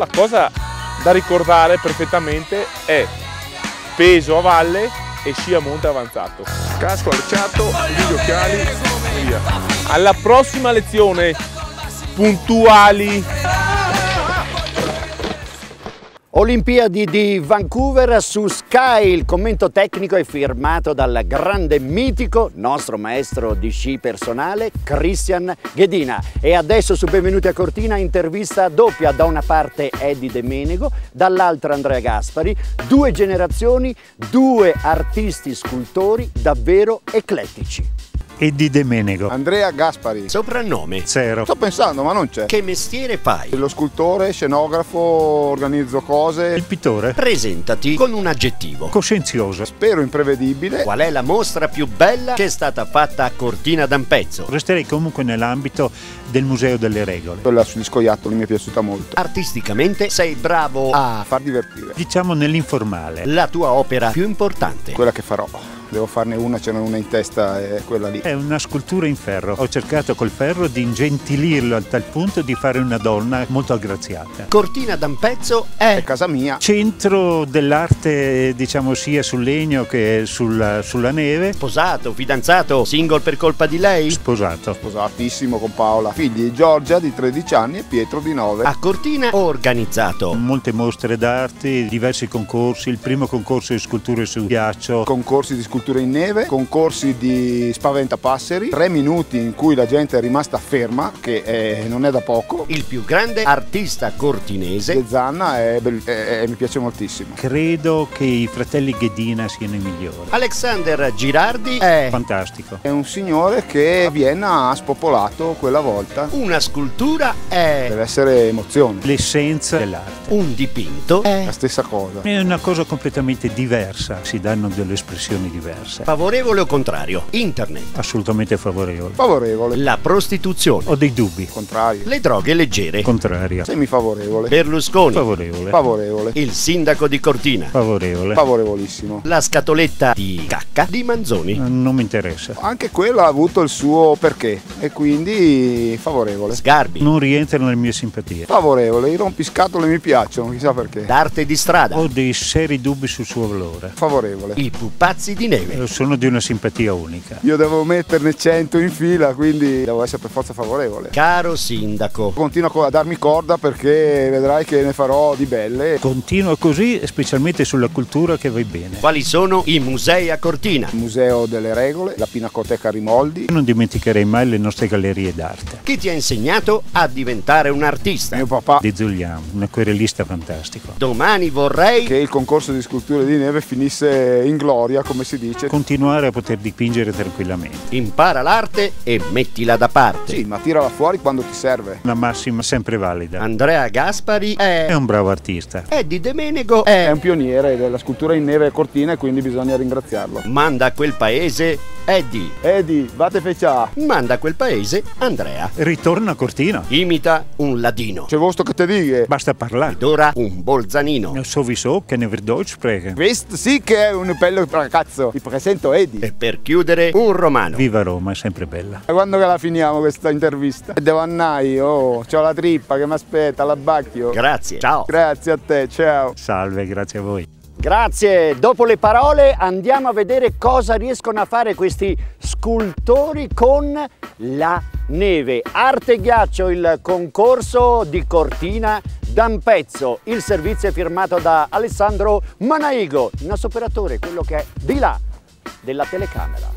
La cosa da ricordare perfettamente è peso a valle e sci a monte avanzato. Casco arricciato, gli occhiali, via. Alla prossima lezione, puntuali! Olimpiadi di Vancouver su Sky, il commento tecnico è firmato dal grande mitico, nostro maestro di sci personale, Kristian Ghedina. E adesso su Benvenuti a Cortina intervista doppia, da una parte Edy De Menego, dall'altra Andrea Gaspari, due generazioni, due artisti scultori davvero eclettici. Edy De Menego. Andrea Gaspari. Soprannome? Zero. Sto pensando, ma non c'è. Che mestiere fai? Lo scultore, scenografo, organizzo cose. Il pittore. Presentati con un aggettivo. Coscienzioso. Spero imprevedibile. Qual è la mostra più bella che è stata fatta a Cortina d'Ampezzo? Resterei comunque nell'ambito del Museo delle Regole. Quella sugli scoiattoli mi è piaciuta molto. Artisticamente sei bravo a far divertire. Diciamo nell'informale. La tua opera più importante? Quella che farò. Devo farne una, ce n'è una in testa, è quella lì. È una scultura in ferro. Ho cercato col ferro di ingentilirlo a tal punto di fare una donna molto aggraziata. Cortina d'Ampezzo è casa mia. Centro dell'arte, diciamo, sia sul legno che sulla neve. Sposato, fidanzato, single per colpa di lei? Sposato. Sposatissimo con Paola. Figli Giorgia di 13 anni e Pietro di 9. A Cortina ho organizzato molte mostre d'arte, diversi concorsi. Il primo concorso di sculture su ghiaccio. Concorsi di sculture in neve, concorsi di spaventapasseri, 3 minuti in cui la gente è rimasta ferma, che non è da poco. Il più grande artista cortinese. De Zanna mi piace moltissimo. Credo che i fratelli Ghedina siano i migliori. Alexander Girardi è fantastico. È un signore che a Vienna ha spopolato quella volta. Una scultura è... deve essere emozione. L'essenza dell'arte. Un dipinto è... la stessa cosa. È una cosa completamente diversa, si danno delle espressioni diverse. Favorevole o contrario? Internet. Assolutamente favorevole. Favorevole. La prostituzione. Ho dei dubbi. Contrario. Le droghe leggere. Contraria. Semifavorevole. Berlusconi. Favorevole. Favorevole. Il sindaco di Cortina. Favorevole. Favorevolissimo. La scatoletta di cacca di Manzoni. Non mi interessa. Anche quella ha avuto il suo perché e quindi favorevole. Sgarbi. Non rientrano nelle mie simpatie. Favorevole. I rompiscatole mi piacciono, chissà perché. D'arte di strada. Ho dei seri dubbi sul suo valore. Favorevole. I pupazzi di neve. Sono di una simpatia unica. Io devo metterne 100 in fila, quindi devo essere per forza favorevole. Caro sindaco, continua a darmi corda perché vedrai che ne farò di belle. Continua così, specialmente sulla cultura che vai bene. Quali sono i musei a Cortina? Il Museo delle Regole, la Pinacoteca Rimoldi. Non dimenticherei mai le nostre gallerie d'arte. Chi ti ha insegnato a diventare un acquerellista? Mio papà. Di Zulian, un acquerellista fantastico. Domani vorrei che il concorso di sculture di neve finisse in gloria, come si dice. Continuare a poter dipingere tranquillamente. Impara l'arte e mettila da parte. Sì, ma tirala fuori quando ti serve. Una massima sempre valida. Andrea Gaspari è un bravo artista. Edy De Menego è un pioniere della scultura in neve a Cortina e quindi bisogna ringraziarlo. Manda a quel paese Edy. Edy, vate feccia. Manda a quel paese Andrea. Ritorna a Cortina. Imita un ladino. C'è vostro che te dice. Basta parlare. Ed ora un bolzanino. Non so vi so che ne verdoce prega. Questo sì che è un bello ragazzo. Vi presento Edy. E per chiudere un romano. Viva Roma, è sempre bella. Quando che la finiamo questa intervista? Devo andare io, c'ho la trippa che mi aspetta, l'abbacchio. Grazie, ciao. Grazie a te, ciao. Salve, grazie a voi. Grazie, dopo le parole andiamo a vedere cosa riescono a fare questi scultori con la neve. Arte e ghiaccio, il concorso di Cortina d'Ampezzo. Il servizio è firmato da Alessandro Manaigo, il nostro operatore, quello che è di là della telecamera.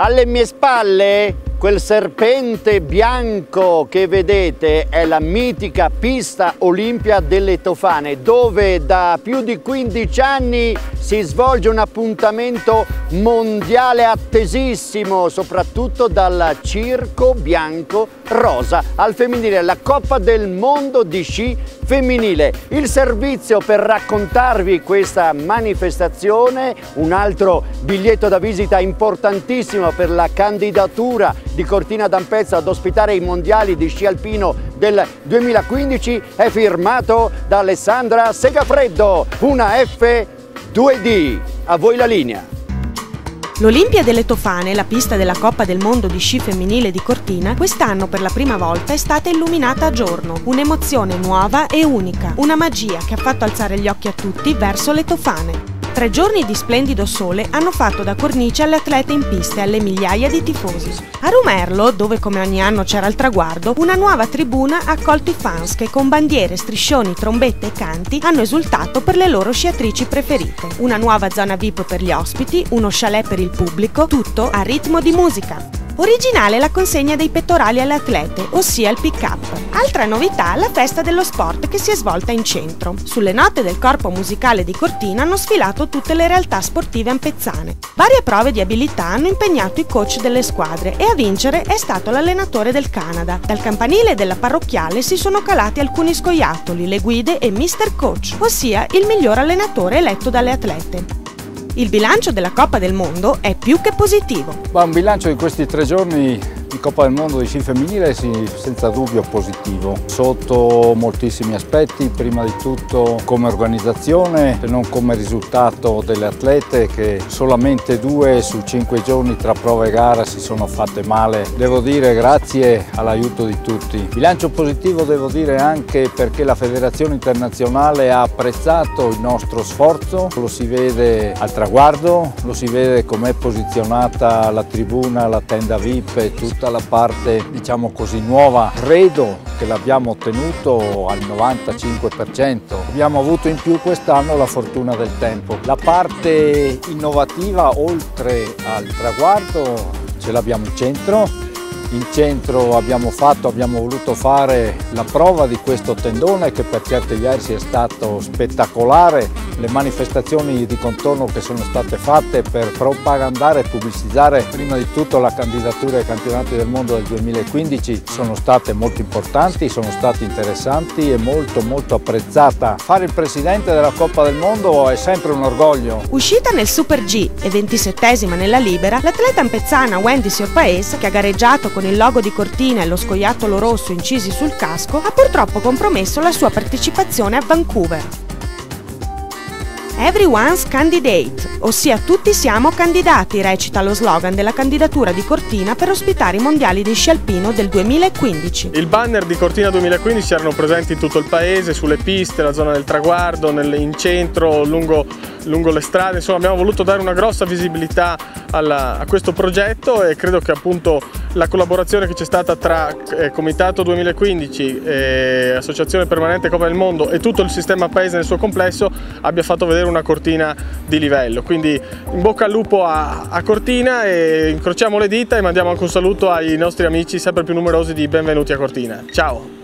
Alle mie spalle, quel serpente bianco che vedete è la mitica pista Olimpia delle Tofane, dove da più di 15 anni si svolge un appuntamento mondiale attesissimo, soprattutto dal circo bianco rosa al femminile, la Coppa del Mondo di sci femminile. Il servizio per raccontarvi questa manifestazione, un altro biglietto da visita importantissimo per la candidatura di Cortina d'Ampezzo ad ospitare i mondiali di sci alpino del 2015, è firmato da Alessandra Segafreddo, una F2D. A voi la linea. L'Olimpia delle Tofane, la pista della Coppa del Mondo di sci femminile di Cortina, quest'anno per la prima volta è stata illuminata a giorno. Un'emozione nuova e unica, una magia che ha fatto alzare gli occhi a tutti verso le Tofane. 3 giorni di splendido sole hanno fatto da cornice alle atlete in pista e alle migliaia di tifosi. A Rumerlo, dove come ogni anno c'era il traguardo, una nuova tribuna ha accolto i fans che con bandiere, striscioni, trombette e canti hanno esultato per le loro sciatrici preferite. Una nuova zona VIP per gli ospiti, uno chalet per il pubblico, tutto a ritmo di musica. Originale la consegna dei pettorali alle atlete, ossia il pick-up. Altra novità, la festa dello sport che si è svolta in centro. Sulle note del corpo musicale di Cortina hanno sfilato tutte le realtà sportive ampezzane. Varie prove di abilità hanno impegnato i coach delle squadre e a vincere è stato l'allenatore del Canada. Dal campanile della parrocchiale si sono calati alcuni scoiattoli, le guide e Mr. Coach, ossia il miglior allenatore eletto dalle atlete. Il bilancio della Coppa del Mondo è più che positivo. Un bilancio di questi 3 giorni di Coppa del Mondo di sci femminile è senza dubbio positivo, sotto moltissimi aspetti, prima di tutto come organizzazione, se non come risultato delle atlete, che solamente 2 su 5 giorni tra prova e gara si sono fatte male. Devo dire grazie all'aiuto di tutti. Bilancio positivo devo dire anche perché la Federazione Internazionale ha apprezzato il nostro sforzo, lo si vede al traguardo, lo si vede com'è posizionata la tribuna, la tenda VIP e tutta la parte, diciamo così, nuova. Credo che l'abbiamo ottenuto al 95%. Abbiamo avuto in più quest'anno la fortuna del tempo. La parte innovativa, oltre al traguardo, ce l'abbiamo in centro. In centro abbiamo voluto fare la prova di questo tendone che per certi versi è stato spettacolare, le manifestazioni di contorno che sono state fatte per propagandare e pubblicizzare prima di tutto la candidatura ai campionati del mondo del 2015 sono state molto importanti, sono state interessanti e molto apprezzata. Fare il presidente della Coppa del Mondo è sempre un orgoglio. Uscita nel Super G e 27esima nella libera, l'atleta ampezzana Wendy Siorpaese, che ha gareggiato con il logo di Cortina e lo scoiattolo rosso incisi sul casco, ha purtroppo compromesso la sua partecipazione a Vancouver. Everyone's Candidate, ossia tutti siamo candidati, recita lo slogan della candidatura di Cortina per ospitare i mondiali di sci alpino del 2015. Il banner di Cortina 2015 erano presenti in tutto il paese, sulle piste, la zona del traguardo, in centro, lungo le strade, insomma abbiamo voluto dare una grossa visibilità a questo progetto e credo che appunto la collaborazione che c'è stata tra Comitato 2015, Associazione Permanente Coppa del Mondo e tutto il sistema paese nel suo complesso abbia fatto vedere una Cortina di livello. Quindi in bocca al lupo a Cortina e incrociamo le dita e mandiamo anche un saluto ai nostri amici sempre più numerosi di Benvenuti a Cortina. Ciao!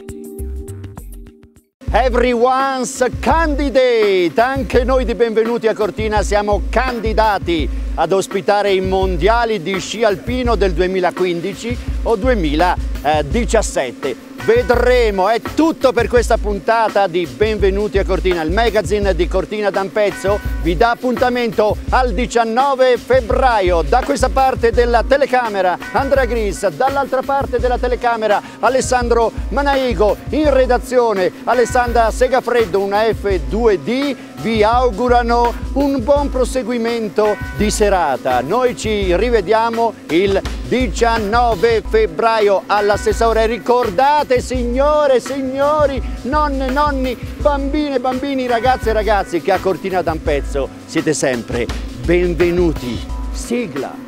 Everyone's Candidate, anche noi di Benvenuti a Cortina siamo candidati ad ospitare i mondiali di sci alpino del 2015 o 2017. Vedremo, è tutto per questa puntata di Benvenuti a Cortina, il magazine di Cortina d'Ampezzo vi dà appuntamento al 19 febbraio. Da questa parte della telecamera Andrea Gris, dall'altra parte della telecamera Alessandro Manaigo, in redazione Alessandra Segafreddo, una F2D, vi augurano un buon proseguimento di serata. Noi ci rivediamo il 19 febbraio alla stessa ora e ricordate signore e signori, nonne e nonni, bambine e bambini, ragazze e ragazzi che a Cortina d'Ampezzo siete sempre benvenuti. Sigla.